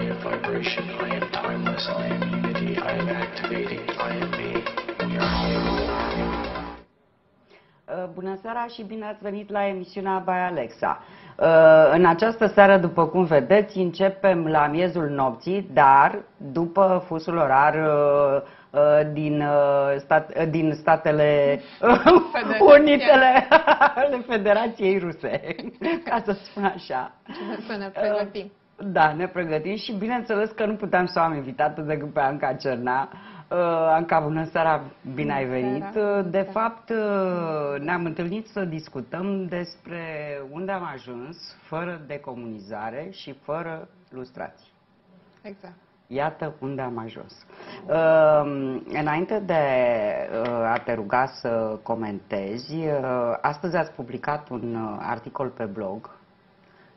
I am vibration, I am timeless, I am unity, I am activating, I am me, we are all. Bună seara și bine ați venit la emisiunea Baia Alexa. În această seară, după cum vedeți, începem la miezul nopții, dar după fusul orar din Statele Unitele ale Federației Ruse, ca să spun așa. Să ne pregătim. Da, ne pregătim și bineînțeles că nu puteam să o am invitată decât pe Anca Cernea. Anca, bună seara, bine ai venit. De fapt, ne-am întâlnit să discutăm despre unde am ajuns fără decomunizare și fără lustrații. Exact. Iată unde am ajuns. Înainte de a te ruga să comentezi, astăzi ați publicat un articol pe blog,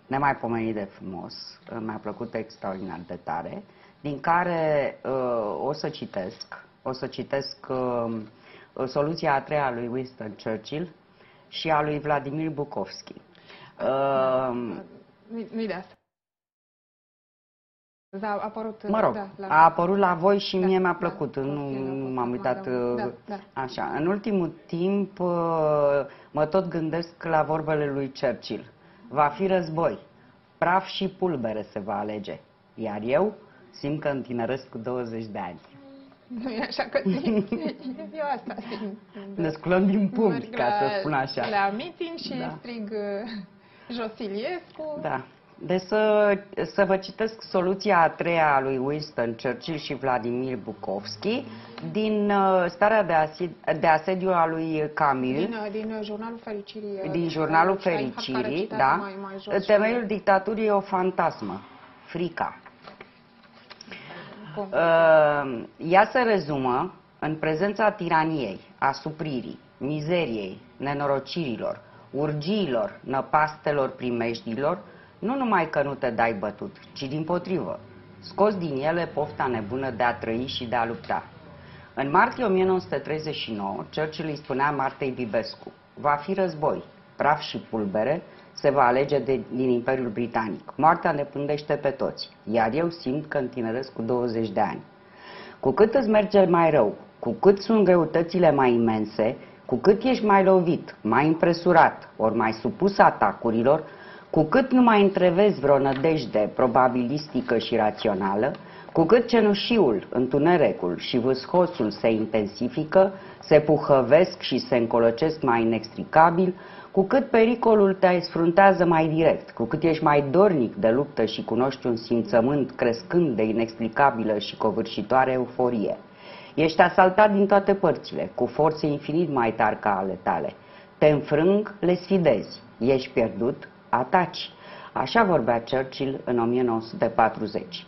Nemaipomenit de frumos, mi-a plăcut extraordinar de tare, din care o să citesc soluția a treia lui Winston Churchill și a lui Vladimir Bukovski. Nu-i de asta. Da, a apărut, mă rog, da, a apărut la voi și da, mie mi-a plăcut, da, nu m-am uitat așa. În ultimul timp mă tot gândesc la vorbele lui Churchill. Va fi război, praf și pulbere se va alege, iar eu simt că întineresc cu 20 de ani. Nu e așa că eu asta simt. Ne sculăm din punct, ca să spun așa. La meeting și da. Strig jos Iliescu. Da. Deci să vă citesc soluția a treia a lui Winston Churchill și Vladimir Bukovski din Starea de asediu a lui Camus. Din Jurnalul Fericirii. Din Jurnalul Fericirii, da. Mai Temeiul dictaturii e o fantasmă. Frica. Ea se rezumă în prezența tiraniei, a supririi, mizeriei, nenorocirilor, urgiilor, năpastelor, primejdilor. Nu numai că nu te dai bătut, ci dimpotrivă, scos din ele pofta nebună de a trăi și de a lupta. În martie 1939, Churchill îi spunea Martei Bibescu: va fi război, praf și pulbere se va alege din Imperiul Britanic. Moartea ne pândește pe toți, iar eu simt că întineresc cu 20 de ani. Cu cât îți merge mai rău, cu cât sunt greutățile mai imense, cu cât ești mai lovit, mai impresurat, ori mai supus atacurilor, cu cât nu mai întrevezi vreo nădejde probabilistică și rațională, cu cât cenușiul, întunericul și vâscosul se intensifică, se puhăvesc și se încolocesc mai inextricabil, cu cât pericolul te sfruntează mai direct, cu cât ești mai dornic de luptă și cunoști un simțământ crescând de inexplicabilă și covârșitoare euforie. Ești asaltat din toate părțile, cu forțe infinit mai tari ca ale tale. Te înfrâng, le sfidezi, ești pierdut, ataci. Așa vorbea Churchill în 1940.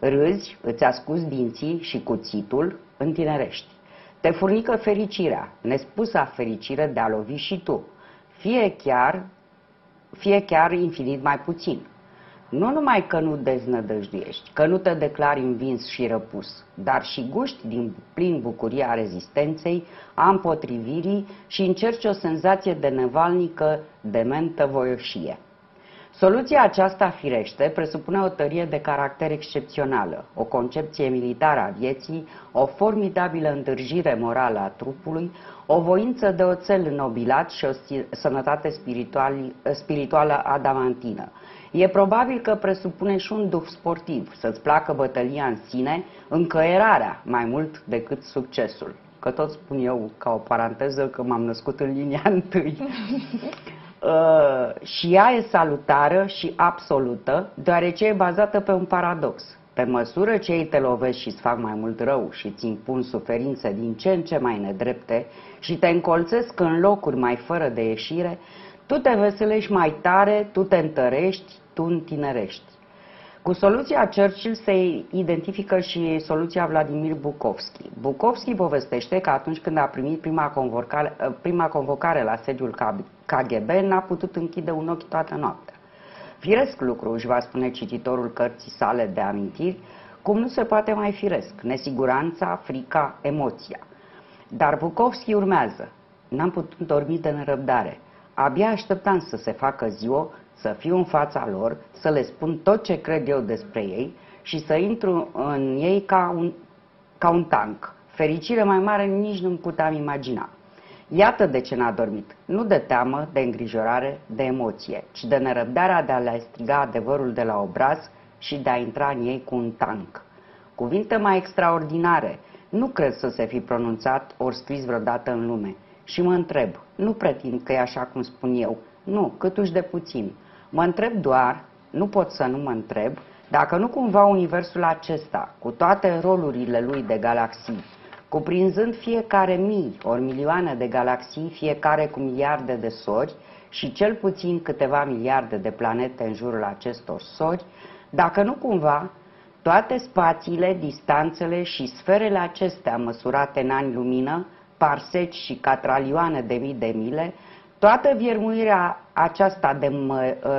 Râzi, îți ascuți dinții și cuțitul, întinerești. Te furnică fericirea, nespusa fericire de a lovi și tu, fie chiar infinit mai puțin. Nu numai că nu deznădăjduiești, că nu te declari învins și răpus, dar și guști din plin bucuria rezistenței, a împotrivirii și încerci o senzație de nevalnică, dementă voioșie. Soluția aceasta, firește, presupune o tărie de caracter excepțională, o concepție militară a vieții, o formidabilă întârjire morală a trupului, o voință de oțel înnobilat și o sănătate spirituală adamantină. E probabil că presupune și un duh sportiv, să-ți placă bătălia în sine, încăierarea mai mult decât succesul. Că tot spun eu, ca o paranteză, că m-am născut în linia întâi. Și ea e salutară și absolută, deoarece e bazată pe un paradox. Pe măsură ce ei te lovesc și îți fac mai mult rău și îți impun suferințe din ce în ce mai nedrepte și te încolțesc în locuri mai fără de ieșire, tu te veselești mai tare, tu te întărești, tu întinerești. Cu soluția Churchill se identifică și soluția Vladimir Bukovski. Bukovski povestește că atunci când a primit prima convocare la sediul KGB, n-a putut închide un ochi toată noaptea. Firesc lucru, își va spune cititorul cărții sale de amintiri, cum nu se poate mai firesc, nesiguranța, frica, emoția. Dar Bukovski urmează: n-am putut dormi de nerăbdare. Abia așteptam să se facă ziua, să fiu în fața lor, să le spun tot ce cred eu despre ei și să intru în ei ca un tank. Fericire mai mare nici nu-mi puteam imagina. Iată de ce n-a dormit. Nu de teamă, de îngrijorare, de emoție, ci de nerăbdarea de a le striga adevărul de la obraz și de a intra în ei cu un tank. Cuvinte mai extraordinare nu cred să se fi pronunțat ori scris vreodată în lume. Și mă întreb, nu pretind că e așa cum spun eu, nu, câtuși de puțin. Mă întreb doar, nu pot să nu mă întreb, dacă nu cumva universul acesta, cu toate rolurile lui de galaxii, cuprinzând fiecare mii ori milioane de galaxii, fiecare cu miliarde de sori și cel puțin câteva miliarde de planete în jurul acestor sori, dacă nu cumva toate spațiile, distanțele și sferele acestea măsurate în ani lumină, parseci și catralioane de mii de mile, toată viermuirea aceasta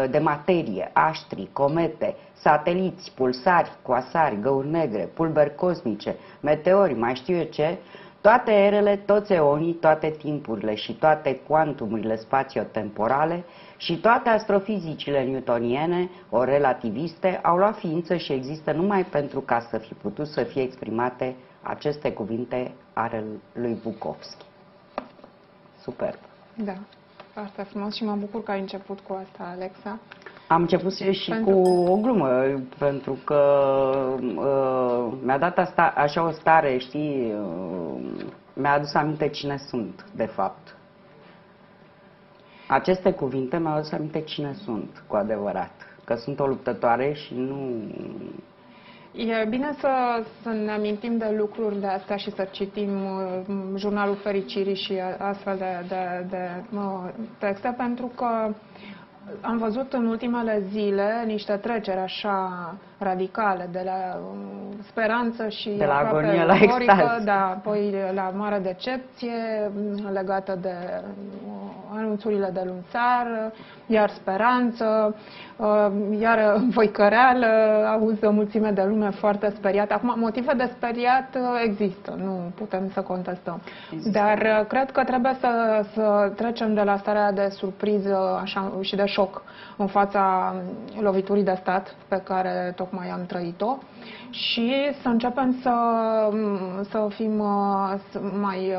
de materie, aștri, comete, sateliți, pulsari, coasari, găuri negre, pulberi cosmice, meteori, mai știu eu ce, toate erele, toți eonii, toate timpurile și toate cuantumurile spațiotemporale și toate astrofizicile newtoniene, ori relativiste, au luat ființă și există numai pentru ca să fi putut să fie exprimate aceste cuvinte ale lui Bukovski. Superb! Da, asta frumos și mă bucur că ai început cu asta, Alexa. Am început și cu o glumă, pentru că mi-a dat asta, așa o stare, știi, mi-a adus aminte cine sunt, de fapt. Aceste cuvinte mi-au adus aminte cine sunt, cu adevărat. Că sunt o luptătoare și nu... E bine să ne amintim de lucruri de astea și să citim Jurnalul Fericirii și astfel de texte, pentru că am văzut în ultimele zile niște treceri așa radicale, de la speranță și de la agonie la extaz, da, apoi la mare decepție legată de anunțurile de lunțar, iar speranță, iar învoicăreală, auză o mulțime de lume foarte speriată. Acum, motive de speriat există, nu putem să contestăm. Există. Dar cred că trebuie să trecem de la starea de surpriză așa, și de șoc în fața loviturii de stat pe care tocmai am trăit-o și să începem să fim mai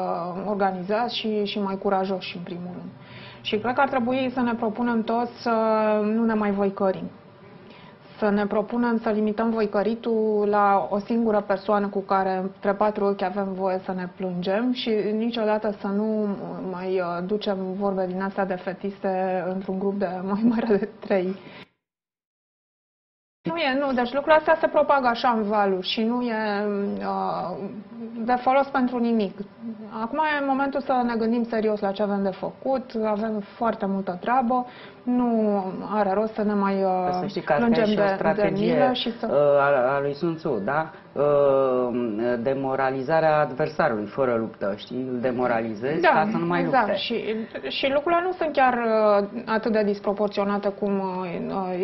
organizați și mai curajoși, în primul rând. Și cred că ar trebui să ne propunem toți să nu ne mai voicărim. Să ne propunem să limităm voicăritul la o singură persoană cu care între patru ochi avem voie să ne plângem și niciodată să nu mai ducem vorbe din astea de fetiste într-un grup de mai mare de 3. Nu, deci lucrurile astea se propagă așa în valuri și nu e de folos pentru nimic. Acum e momentul să ne gândim serios la ce avem de făcut, avem foarte multă treabă, nu are rost să ne mai plângem de milă. O strategie a lui Sun Tzu, da? Demoralizarea adversarului fără luptă, știi? Îl demoralizezi, da, ca să nu mai lupte. Și lucrurile nu sunt chiar atât de disproporționate cum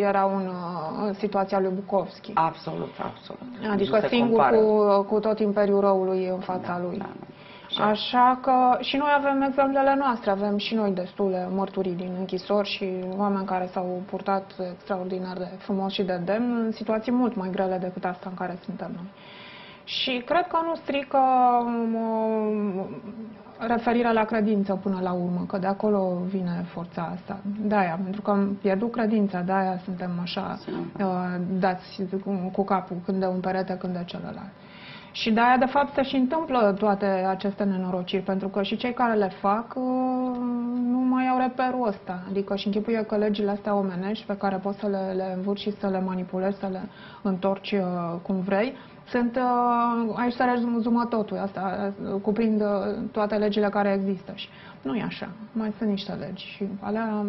erau în situația lui Bukovski. Absolut, absolut. Adică nu singur cu tot imperiul răului în fața lui. Da, da. Așa că și noi avem exemplele noastre, avem și noi destule mărturii din închisori și oameni care s-au purtat extraordinar de frumos și de demn în situații mult mai grele decât asta în care suntem noi. Și cred că nu strică referirea la credință până la urmă, că de acolo vine forța asta. De-aia, pentru că am pierdut credința, de-aia suntem așa dați cu capul, când de un perete, când de celălalt. Și de-aia, de fapt, se și întâmplă toate aceste nenorociri, pentru că și cei care le fac nu mai au reperul ăsta. Adică și închipuie că legile astea omenești, pe care poți să le învârci și să le manipulezi, să le întorci cum vrei, sunt, aici se rezumă totul, asta cuprind toate legile care există. Și nu e așa, mai sunt niște legi și alea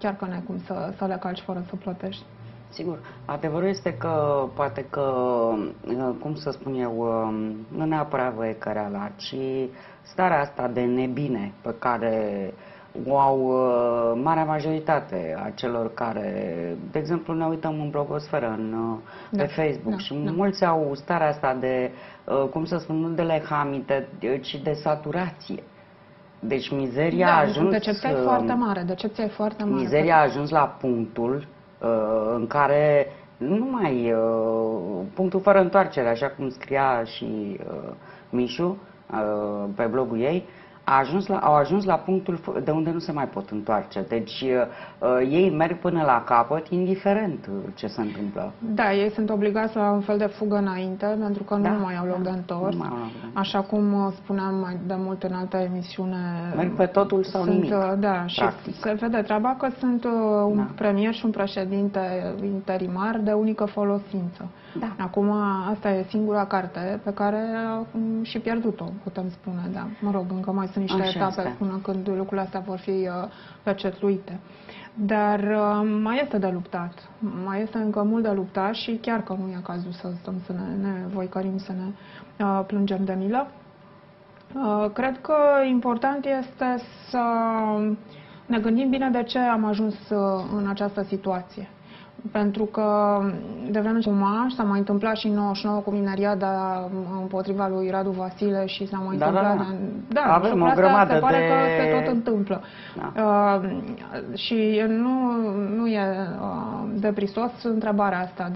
chiar că n-ai cum să le calci fără să plătești. Sigur, adevărul este că, poate că, cum să spun eu, nu neapărat voiecăreala, ci starea asta de nebine pe care o au marea majoritate a celor care, de exemplu, ne uităm în blogosferă, pe Facebook și mulți au starea asta de, cum să spun, nu de lehamite, ci de saturație. Deci mizeria a ajuns... Decepția e foarte mare, decepția e foarte mare. Mizeria a ajuns la punctul în care nu mai punctul fără întoarcere, așa cum scria și Mișu pe blogul ei, au ajuns la punctul de unde nu se mai pot întoarce. Deci ei merg până la capăt, indiferent ce se întâmplă. Da, ei sunt obligați la un fel de fugă înainte, pentru că nu mai au loc de întors. Așa cum spuneam mai de mult în alta emisiune, merg pe totul sau nimic. Da, și se vede treaba că sunt un premier și un președinte interimar de unică folosință. Da. Acum asta e singura carte pe care am și pierdut-o, putem spune, da. Mă rog, încă mai sunt niște etape până când lucrurile astea vor fi pecetluite. Dar mai este de luptat. Mai este încă mult de luptat și chiar că nu e cazul să stăm să ne voicărim, să ne plângem de milă. Cred că important este să ne gândim bine de ce am ajuns în această situație. Pentru că de vreme ce s-a mai întâmplat și în 99 cu mineriada împotriva lui Radu Vasile și s-a mai întâmplat... Da, avem o grămadă de... se pare că se tot întâmplă. Da. Și nu e deprisos întrebarea asta.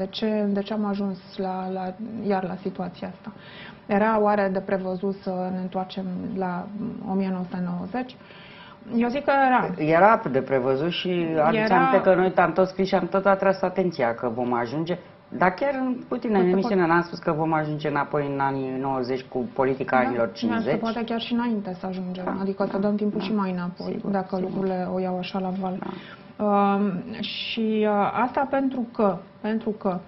De ce am ajuns iar la situația asta? Era oare de prevăzut să ne întoarcem la 1990? Eu zic că era de prevăzut și aduceam că noi am tot scris și am tot atras atenția că vom ajunge, dar chiar puțin în emisiune n-am spus că vom ajunge înapoi în anii 90 cu politica anilor 50. Se poate chiar și înainte să ajungem, adică să dăm timpul și mai înapoi, sigur, dacă lucrurile o iau așa la val. Da. Și asta pentru că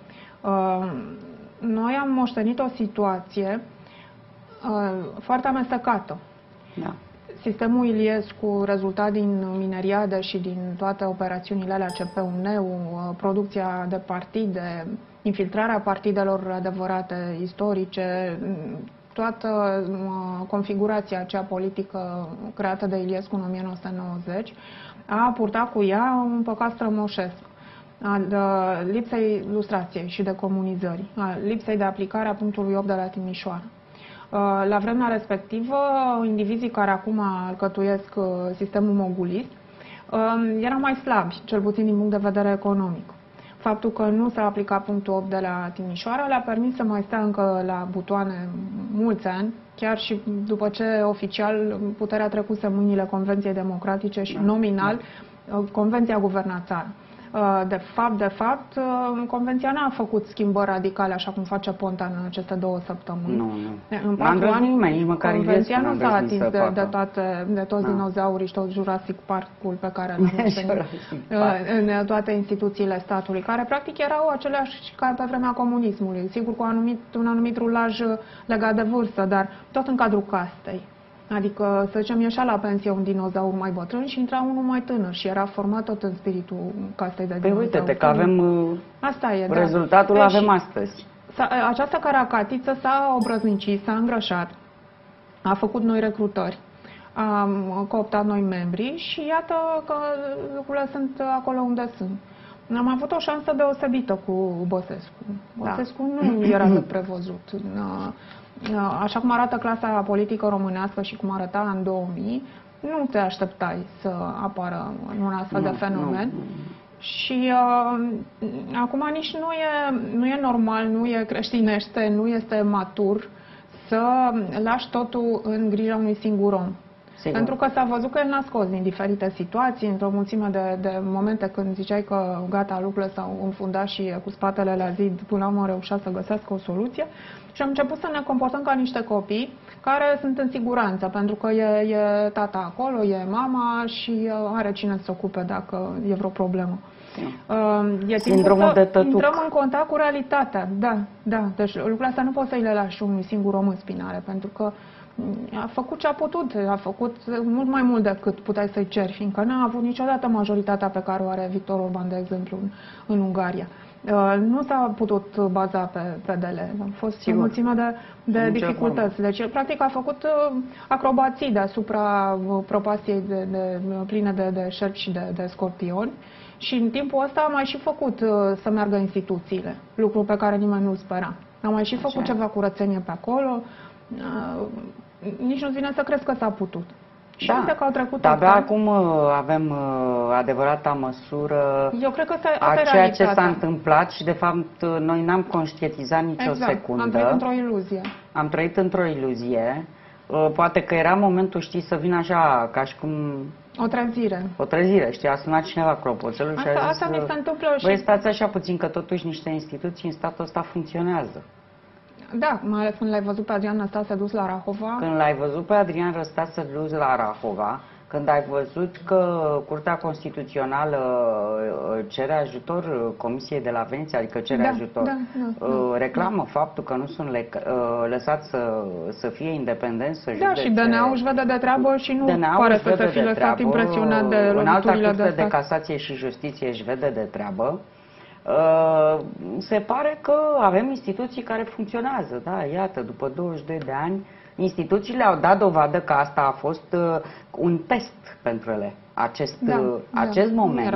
noi am moștenit o situație foarte amestecată. Da. Sistemul Iliescu, rezultat din mineriade și din toate operațiunile alea, CPU-NEU, producția de partide, infiltrarea partidelor adevărate istorice, toată configurația aceea politică creată de Iliescu în 1990, a purtat cu ea un păcat strămoșesc al lipsei lustrației și de comunizării, al lipsei de aplicare a punctului 8 de la Timișoara. La vremea respectivă, indivizii care acum alcătuiesc sistemul mogulist erau mai slabi, cel puțin din punct de vedere economic. Faptul că nu s-a aplicat punctul 8 de la Timișoara le-a permis să mai stea încă la butoane mulți ani, chiar și după ce oficial puterea trecuse în mâinile Convenției Democratice și nominal Convenția guvernă țara. De fapt, Convenția n-a făcut schimbări radicale, așa cum face Ponta în aceste 2 săptămâni. În 4 ani, nici măcar Convenția nu s-a atins de toți dinozaurii și tot Jurassic Park-ul pe care l-am obținut în toate instituțiile statului, care practic erau aceleași ca pe vremea comunismului. Sigur, cu un anumit rulaj legat de vârstă, dar tot în cadrul castei. Adică, să zicem, ieșea la pensie un dinozaur mai bătrân și intra unul mai tânăr și era format tot în spiritul castei de dinozauri. Păi uite-te că avem rezultatul, avem astăzi. Această caracatiță s-a obrăznicit, s-a îngrășat, a făcut noi recrutări, am cooptat noi membri și iată că lucrurile sunt acolo unde sunt. Am avut o șansă deosebită cu Băsescu. Băsescu nu era de prevăzut. Așa cum arată clasa politică românească și cum arăta în 2000, nu te așteptai să apară un astfel de fenomen. Și acum nici nu e normal, nu e creștinește, nu este matur să lași totul în grija unui singur om. Sigur. Pentru că s-a văzut că el n-a scos din diferite situații, într-o mulțime de momente când ziceai că gata, lucrurile s-au înfundat și cu spatele la zid, până am reușit să găsească o soluție și am început să ne comportăm ca niște copii care sunt în siguranță, pentru că e tata acolo, e mama și are cine să se ocupe dacă e vreo problemă. E sindromul de tătuc. Intrăm în contact cu realitatea, deci lucrurile astea nu poți să le lași unui singur om în spinare, pentru că a făcut ce a putut, a făcut mult mai mult decât puteai să-i ceri, fiindcă n-a avut niciodată majoritatea pe care o are Victor Orban, de exemplu, în Ungaria. Nu s-a putut baza pe dele. A fost o mulțime de dificultăți. Deci el practic a făcut acrobații deasupra propastiei pline de șerpi și de scorpioni și în timpul ăsta a mai și făcut să meargă instituțiile, lucru pe care nimeni nu-l spera. A mai și făcut ceva curățenie pe acolo. Nici nu-ți vine să crezi că s-a putut. Și da, că au trecut abia acum avem adevărata măsură. Eu cred că asta a ceea ce s-a întâmplat și de fapt noi n-am conștientizat nicio secundă. Am trăit într-o iluzie. Am trăit într-o iluzie. Poate că era momentul, știi, să vină așa, ca și cum... O trezire. O trezire, știi, a sunat cineva clopoțelul și a zis... Asta mi se întâmplă și... Băi, stați așa puțin, că totuși niște instituții în statul ăsta funcționează. Da, mai ales când l-ai văzut pe Adrian Năstase dus la Rahova. Când l-ai văzut pe Adrian Năstase dus la Rahova, când ai văzut că Curtea Constituțională cere ajutor Comisiei de la Veneția, adică cere ajutor, reclamă faptul că nu sunt lăsați să fie independenți, să judece. Da, și DNA își vede de treabă și nu pare să fie lăsat impresionat de loviturile de stat. În alta Curte de Casație și Justiție își vede de treabă. Se pare că avem instituții care funcționează, da, iată, după 22 de ani, instituțiile au dat dovadă că asta a fost un test pentru ele. Acest moment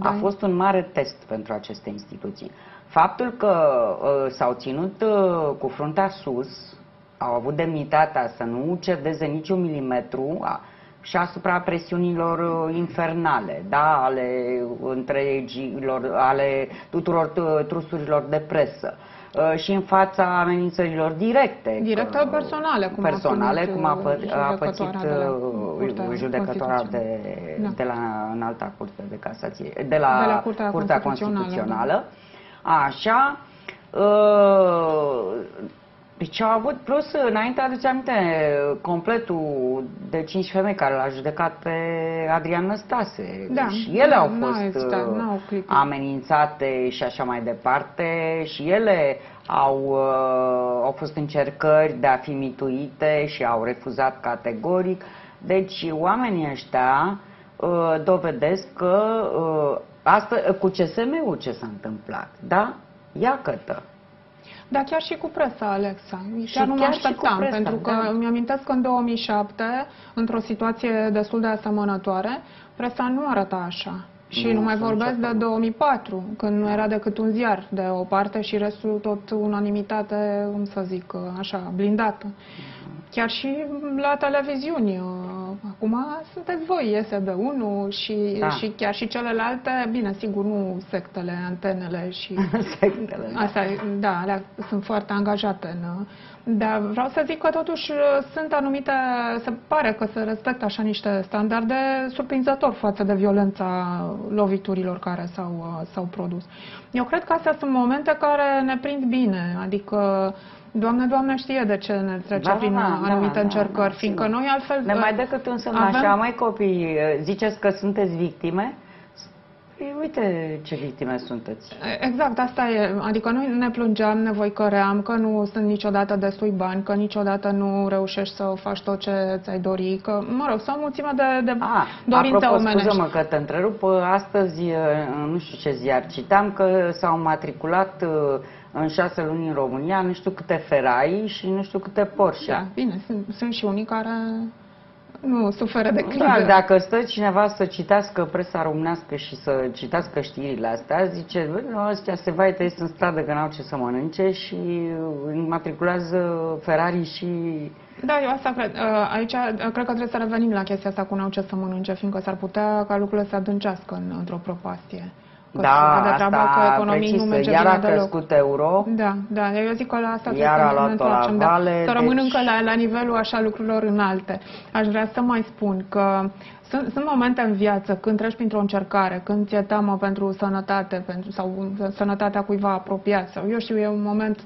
a fost un mare test pentru aceste instituții. Faptul că s-au ținut cu fruntea sus, au avut demnitatea să nu cedeze niciun milimetru și asupra presiunilor infernale, da, ale tuturor trusurilor de presă și în fața amenințărilor directe. Directe personale, cum a pățit judecătoarea de la Înalta Curte de Casație, de la Curtea Constituțională. Așa. Deci au avut, plus, înainte aduce aminte completul de 5 femei care l-a judecat pe Adrian Năstase. Da, și ele au fost amenințate și așa mai departe. Și ele au fost încercări de a fi mituite și au refuzat categoric. Deci oamenii ăștia dovedesc că asta, cu CSM-ul ce s-a întâmplat, da? Iacătă. Dar chiar și cu presa, Alexa. Chiar nu mă așteptam, pentru că îmi amintesc că în 2007, într-o situație destul de asemănătoare, presa nu arăta așa. Și nu mai vorbesc de 2004, când nu era decât un ziar de o parte și restul tot unanimitate, cum să zic, așa, blindată. Chiar și la televiziuni. Acum sunteți voi, SB1 și, și chiar și celelalte, bine, sigur, nu sectele, antenele și... sectele. Asta, da, alea sunt foarte angajate în... Dar vreau să zic că totuși sunt anumite, se pare că se respectă așa niște standarde surprinzător față de violența loviturilor care s-au produs. Eu cred că astea sunt momente care ne prind bine, adică Doamne, Doamne știe de ce ne trece prin anumite încercări, fiindcă noi altfel... Ne mai dă câte un semn așa, mai copii, ziceți că sunteți victime? Uite ce victime sunteți. Exact, asta e. Adică noi ne plângeam, ne voicăream că nu sunt niciodată destui bani, că niciodată nu reușești să faci tot ce ți-ai dori, că, mă rog, sau mulțime de dorinte omenești. Apropo, scuză-mă că te întrerup, astăzi, nu știu ce ziar, citam că s-au matriculat în 6 luni în România nu știu câte Ferrari și nu știu câte Porsche. Da, bine, sunt și unii care... Nu suferă de criză. Da, dacă stă cineva să citească presa românească și să citească știrile astea, zice, ăstea se vaită, ies în stradă că n-au ce să mănânce și matriculează Ferrari și... Da, eu asta cred. Aici cred că trebuie să revenim la chestia asta cu n-au ce să mănânce, fiindcă s-ar putea ca lucrurile să adâncească într-o propastie. Că da, asta precis, iar a crescut euro. Da, da, eu zic că la asta iar a luat-o la vale. Să rămân încă la nivelul așa lucrurilor înalte. Aș vrea să mai spun că sunt momente în viață când treci printr-o încercare, când ți-e teamă pentru sănătate sau sănătatea cuiva apropiat sau eu știu, e un moment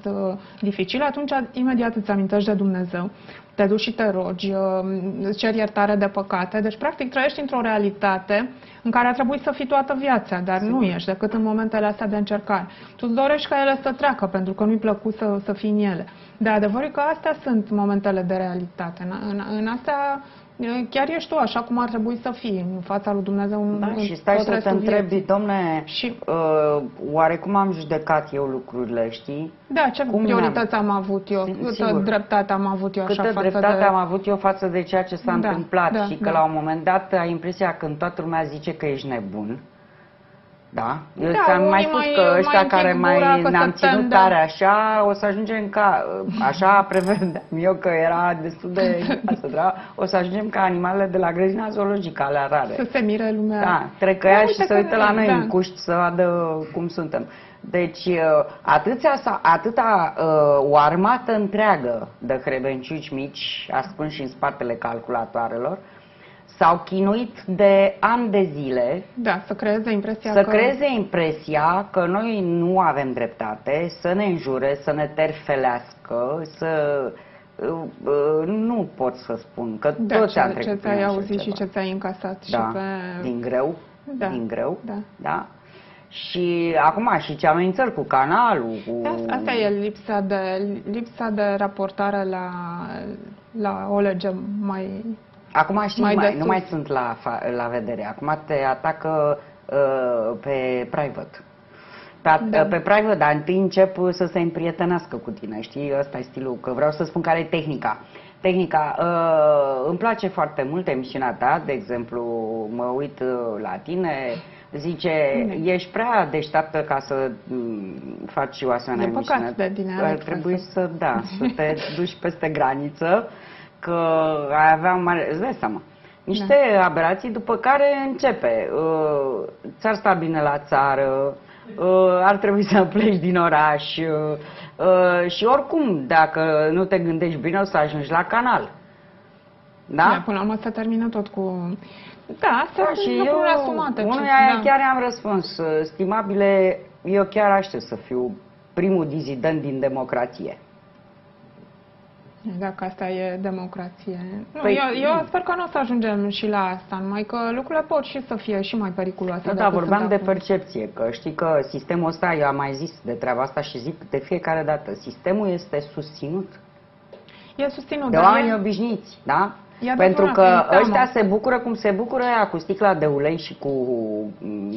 dificil, atunci imediat îți amintești de Dumnezeu. Te duci și te rogi, ceri iertare de păcate. Deci, practic, trăiești într-o realitate în care a trebuit să fii toată viața, dar nu ești decât în momentele astea de încercare. Tu îți dorești ca ele să treacă, pentru că nu-i plăcut să fii în ele. Dar adevărul e că astea sunt momentele de realitate. În astea chiar ești tu așa cum ar trebui să fii, în fața lui Dumnezeu. Da, și stai să te întrebi, domne, și... oare cum am judecat eu lucrurile, știi? Da, ce priorități am avut eu, câtă dreptate am avut eu așa față de ceea ce s-a întâmplat și că la un moment dat ai impresia că toată lumea zice că ești nebun. Da? Eu ți-am mai spus că ăștia care mai ne-am ținut tare așa, o să ajungem ca, așa prevedeam eu că era destul de o să ajungem ca animalele de la grădina zoologică, alea rare. Să se mire lumea. Da, trecăia și se uită la noi în cuști să vadă cum suntem. Deci o armată întreagă de credincioși mici, ascunși în spatele calculatoarelor, s-au chinuit de ani de zile să creeze impresia că noi nu avem dreptate, să ne înjure, să ne terfelească, să... Nu pot să spun că toți am trecut prin așa auzit și ce ți-ai încasat. Din greu. Și acum și ce amenințări cu canalul, Asta e lipsa de raportare la o lege mai... Acum știi, nu mai sunt la vedere. Acum te atacă pe private. Pe private, dar întâi încep să se împrietenească cu tine. Știi, ăsta e stilul, că vreau să spun care e tehnica. Tehnica, îmi place foarte mult emisiunea ta, de exemplu, mă uit la tine, zice, ești prea deșteaptă ca să faci o asemenea emisiune. Ar trebui să te duci peste graniță. Că aveam mare... Îți dai seama. Niște aberații, după care începe. Ți-ar sta bine la țară, ar trebui să pleci din oraș și oricum, dacă nu te gândești bine, o să ajungi la canal. Da? Până la urmă s-a terminat tot cu... și lucruri asumate. Chiar am răspuns. Stimabile, eu chiar aștept să fiu primul dizident din democrație. Dacă asta e democrație. Eu sper că nu o să ajungem și la asta, numai că lucrurile pot și să fie și mai periculoase. Da, vorbeam de percepție, că știi că sistemul ăsta, eu am mai zis de treaba asta și zic de fiecare dată, sistemul este susținut. E susținut de oameni obișnuiți, da? Pentru că ăștia se bucură cum se bucură ea, cu sticla de ulei și cu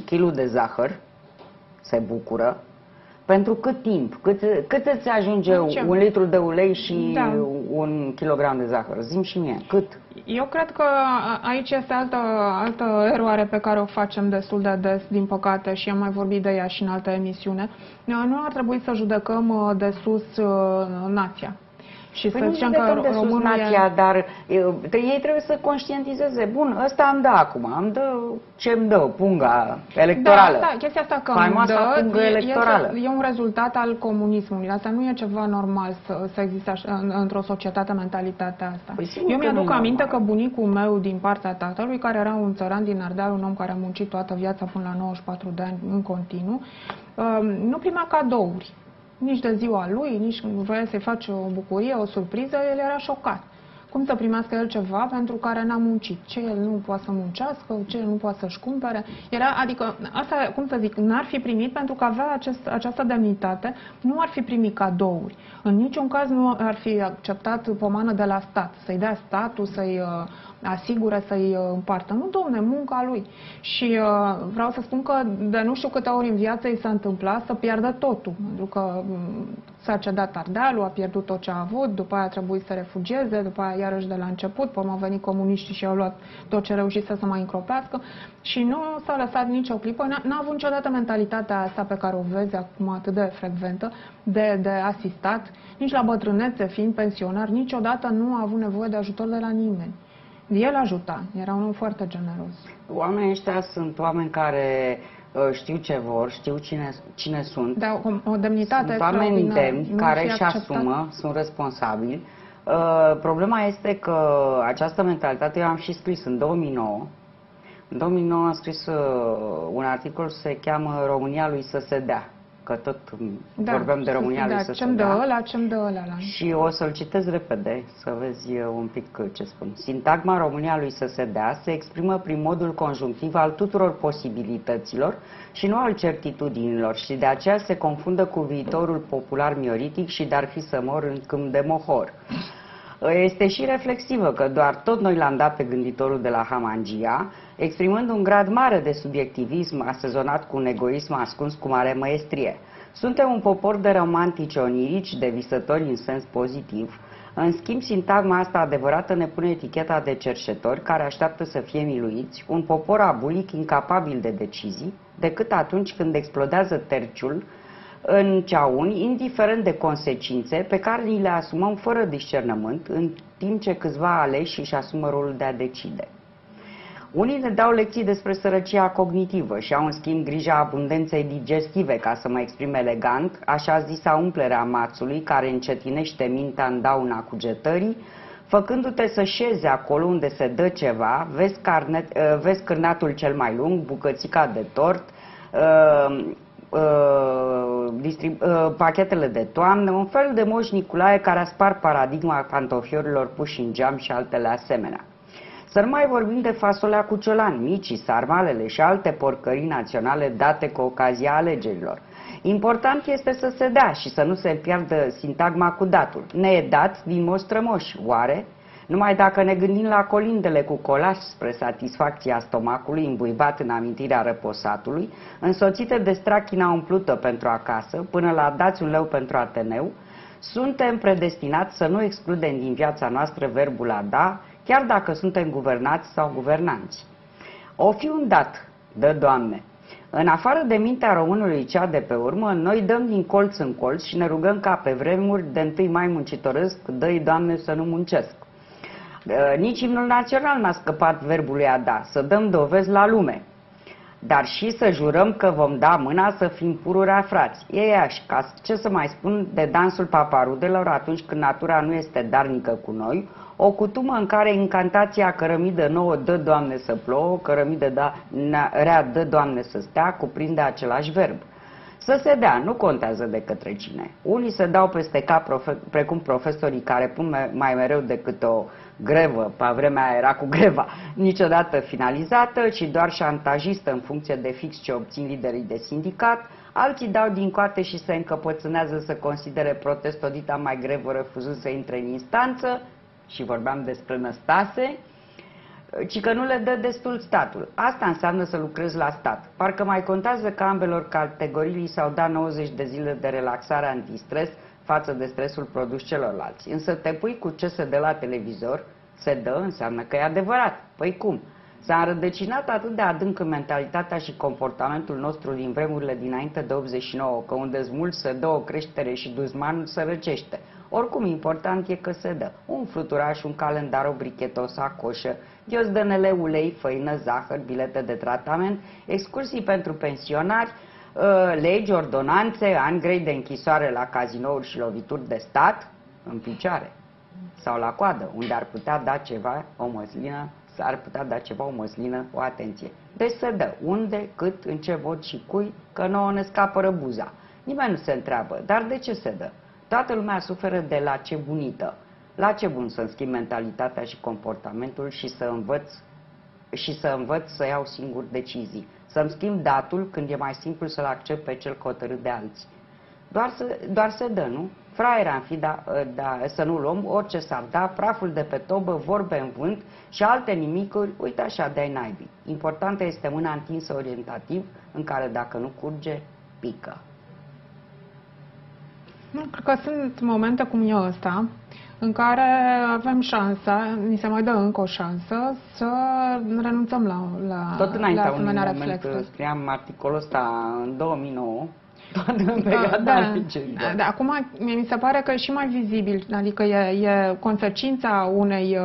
kilul de zahăr, se bucură. Pentru cât timp? Cât îți ajunge un litru de ulei și un kilogram de zahăr? Zi-mi și mie, cât? Eu cred că aici este altă eroare pe care o facem destul de des, din păcate, și am mai vorbit de ea și în altă emisiune. Nu ar trebui să judecăm de sus nația. Și să zicem că nația, dar ei trebuie să conștientizeze. Bun, ăsta îmi dă acum, ce-mi dă, punga electorală. Da, chestia asta că îmi dă e un rezultat al comunismului. Asta nu e ceva normal să existe într-o societate mentalitatea asta. Eu mi-aduc aminte că bunicul meu din partea tatălui, care era un țăran din Ardeal, un om care a muncit toată viața până la 94 de ani în continuu, nu primea cadouri. Nici de ziua lui, nici nu voia să-i face o bucurie, o surpriză, el era șocat. Cum să primească el ceva pentru care n-a muncit? Ce el nu poate să muncească, ce el nu poate să-și cumpere? Adică, asta, cum să zic, n-ar fi primit pentru că avea această demnitate, nu ar fi primit cadouri. În niciun caz nu ar fi acceptat pomană de la stat, să-i dea statul, să-i asigure, să-i împartă. Nu, domne, munca lui. Și vreau să spun că de nu știu câte ori în viață i s-a întâmplat să pierdă totul, pentru că s-a cedat Ardealul, a pierdut tot ce a avut, după aia a trebuit să refugieze, după aia iarăși de la început, până au venit comuniștii și au luat tot ce reușit să se mai încropească și nu s-a lăsat nicio clipă, n-a avut niciodată mentalitatea asta pe care o vezi acum atât de frecventă, de asistat, nici la bătrânețe, fiind pensionar, niciodată nu a avut nevoie de ajutor de la nimeni. El ajuta, era un om foarte generos. Oamenii ăștia sunt oameni care știu ce vor, știu cine sunt. Da, o demnitate. Sunt oameni demni care își asumă, sunt responsabili. Problema este că această mentalitate, eu am și scris în 2009. În 2009 am scris un articol, se cheamă România lui să se dea. Că tot vorbeam de România lui să se dea. Și o să-l citesc repede, să vezi un pic ce spun. Sintagma România lui să se dea se exprimă prin modul conjunctiv al tuturor posibilităților și nu al certitudinilor și de aceea se confundă cu viitorul popular mioritic și de-ar fi să mor în câmp de mohor. Este și reflexivă că doar tot noi l-am dat pe gânditorul de la Hamangia, exprimând un grad mare de subiectivism asezonat cu un egoism ascuns cu mare măestrie. Suntem un popor de romantici onirici, de visători în sens pozitiv. În schimb, sintagma asta adevărată ne pune eticheta de cerșetori care așteaptă să fie miluiți, un popor abulic incapabil de decizii, decât atunci când explodează terciul în ceauni, indiferent de consecințe pe care ni le asumăm fără discernământ, în timp ce câțiva aleși își asumă rolul de a decide. Unii ne dau lecții despre sărăcia cognitivă și au în schimb grija abundenței digestive, ca să mă exprim elegant, așa zisa umplerea mațului care încetinește mintea în dauna cugetării, făcându-te să șezi acolo unde se dă ceva, vezi cârnatul cel mai lung, bucățica de tort, pachetele de toamnă, un fel de Moș Nicolae care a spart paradigma pantofiorilor puși în geam și altele asemenea. Să nu mai vorbim de fasolea cu ciolan, micii, sarmalele și alte porcării naționale date cu ocazia alegerilor. Important este să se dea și să nu se piardă sintagma cu datul. Ne e dat din mostrămoși, oare? Numai dacă ne gândim la colindele cu colaj spre satisfacția stomacului imbuibat în amintirea răposatului, însoțite de strachina umplută pentru acasă, până la dați un leu pentru Ateneu, suntem predestinați să nu excludem din viața noastră verbul a da, chiar dacă suntem guvernați sau guvernanți. O fi un dat, dă Doamne! În afară de mintea românului cea de pe urmă, noi dăm din colț în colț și ne rugăm ca pe vremuri de 1 mai muncitoresc, dă-i Doamne să nu muncesc. Nici imnul național n-a scăpat verbului a da, să dăm dovezi la lume. Dar și să jurăm că vom da mâna să fim pururea frați. Eiași, ca ce să mai spun de dansul paparudelor atunci când natura nu este darnică cu noi, o cutumă în care incantația cărămidă nouă dă Doamne să plouă, cărămidă rea dă Doamne să stea, cuprinde același verb. Să se dea, nu contează de către cine. Unii se dau peste cap precum profesorii care pun mai mereu decât o grevă, pe vremea era cu greva, niciodată finalizată, ci doar șantajistă în funcție de fix ce obțin liderii de sindicat, alții dau din coate și se încăpățânează să considere protestul dita mai grevă refuzând să intre în instanță, și vorbeam despre Năstase, ci că nu le dă destul statul. Asta înseamnă să lucrezi la stat. Parcă mai contează că ambelor categorii s-au dat 90 de zile de relaxare antistres față de stresul produs celorlalți. Însă te pui cu ce se dă la televizor, se dă, înseamnă că e adevărat. Păi cum? S-a înrădăcinat atât de adânc în mentalitatea și comportamentul nostru din vremurile dinainte de 89, că unde mulți se dă o creștere și duzmanul se răcește. Oricum, important e că se dă. Un fluturaș, un calendar, o brichetă, o sacoșă, ghiozdanele, ulei, făină, zahăr, bilete de tratament, excursii pentru pensionari, legi, ordonanțe, ani grei de închisoare la cazinouri și lovituri de stat, în picioare sau la coadă, unde ar putea da ceva o măslină, o atenție. Deci se dă unde, cât, în ce vot și cui, că nouă ne scapără buza. Nimeni nu se întreabă, dar de ce se dă? Toată lumea suferă de la ce bunită. La ce bun să-mi schimb mentalitatea și comportamentul și să învăț să iau singur decizii. Să-mi schimb datul când e mai simplu să-l accept pe cel hotărât de alții. Doar se dă, nu? Fraier am fi, să nu luăm orice s-ar da, praful de pe tobă, vorbe în vânt și alte nimicuri, uite așa de-ai naibii. Importantă este mâna întinsă orientativ, în care dacă nu curge, pică. Nu, cred că sunt momente cum e ăsta, în care avem șansa, ni se mai dă încă o șansă, să renunțăm la tot înaintea unui moment, scriam articolul ăsta în 2009, da, acum mi se pare că e și mai vizibil, adică e consecința unei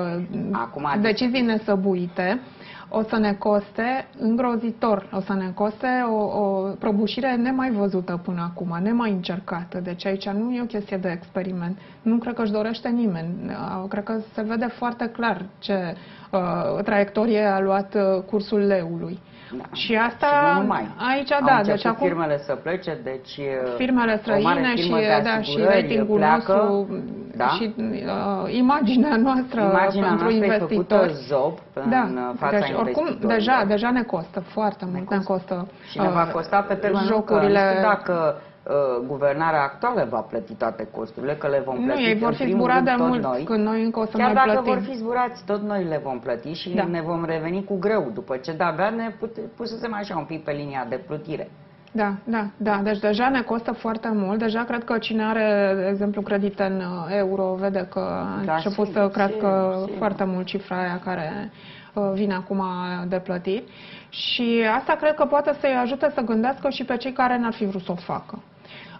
decizii nesăbuite. O să ne coste îngrozitor, o să ne coste o prăbușire nemai văzută până acum, nemai încercată. Deci aici nu e o chestie de experiment. Nu cred că își dorește nimeni. Cred că se vede foarte clar ce traiectorie a luat cursul leului. Da. Și asta, și numai. Aici, au da, deci acum firmele să plece, deci firmele străine și, da, și ratingul pleacă, nostru, da? Și imaginea noastră, imaginea pentru investitori. Da, deci oricum deja ne costă foarte mult, ne costă. Și ne va costa pe termen jocurile, dacă guvernarea actuală va plăti toate costurile, că le vom plăti. Nu, ei vor fi zburați de mult, noi, când noi încă o să mai plătim. Chiar dacă vor fi zburați, tot noi le vom plăti și ne vom reveni cu greu. După ce de-abia ne pusesem așa un pic pe linia de plutire. Da. Deci deja ne costă foarte mult. Deja cred că cine are, de exemplu, credite în euro, vede că a început să crească foarte mult cifra aia care vin acum de plătit. Și asta cred că poate să-i ajute să gândească și pe cei care n-ar fi vrut să o facă.